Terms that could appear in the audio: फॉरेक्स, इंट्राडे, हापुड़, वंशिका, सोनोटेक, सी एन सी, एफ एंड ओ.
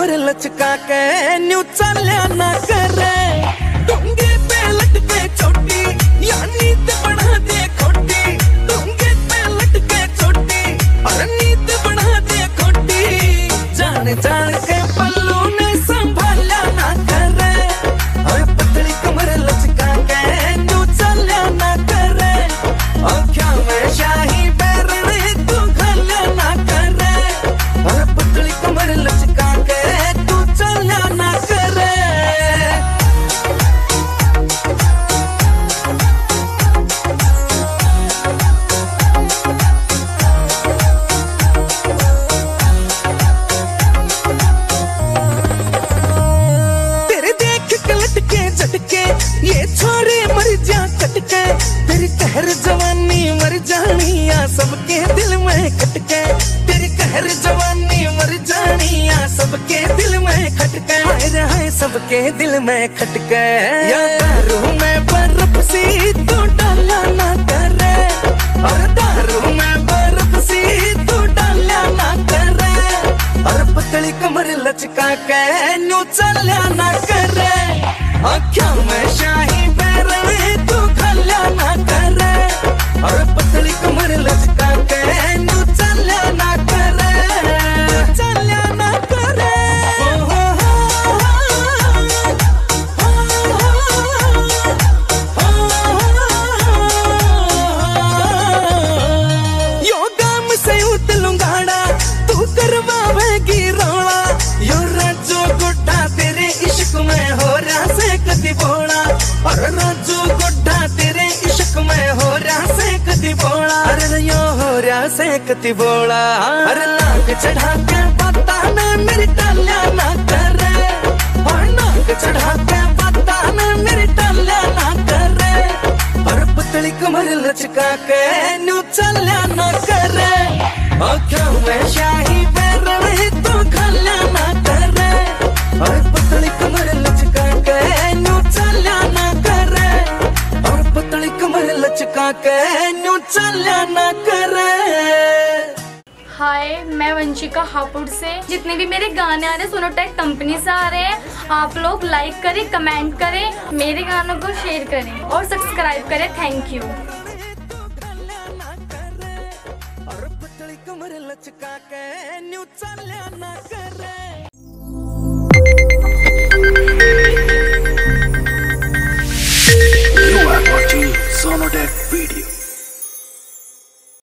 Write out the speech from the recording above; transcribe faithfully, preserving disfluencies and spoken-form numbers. कमर लचका के न्यू चलिया ना करे डूंगे पे लटके छोटी यानी ते बढ़ा दे खोटी डूंगे पे लटके छोटी और नींद बढ़ा दे खोटी जान जान के पल्लू ने संभाला ना करे और पतली कमर लचका के न्यू चलिया ना करे और क्या मैं शाही सबके दिल में खटके तेरी कहर जवानी मर जानी आ सबके दिल में खटके आए सबके दिल में खटके या दारू में बर्फ सी तू डाला ना करे और दारू में बर्फ सी तू डाला ना करे और पतली कमर लचका के न्यू चला ना करे आँखों में शाही पैरवे तू खला ना करे और पतली कमर लचका के नु चला ना करे चला ना करे यो दाम से उतलुंगाड़ा तू करवावेगी रोड़ा यो राजो गुड्ढा तेरे इश्क में हो रहा से कदी बोला और राजो गुड्ढा तेरे इश्क में हो रहा बोला अरे यो हो रहा से कति बोला अरे नाक चढ़ा के पता ना मेरी डालिया ना करे और नाक चढ़ा के पता ना मेरी डालिया ना करे और पतली कमर लचका के न्यू चलिया ना करे आँखों में शाही पैरवे तू खलिया ना करे और पतली कमर लचका के न्यू चलिया ना करे और पतली कमर लचका के चला ना करे। हाय, मैं वंशिका हापुड़ से। जितने भी मेरे गाने आ रहे हैं सोनोटेक कंपनी से आ रहे हैं। आप लोग लाइक करें, कमेंट करें, मेरे गानों को शेयर करें और सब्सक्राइब करें। Thank you.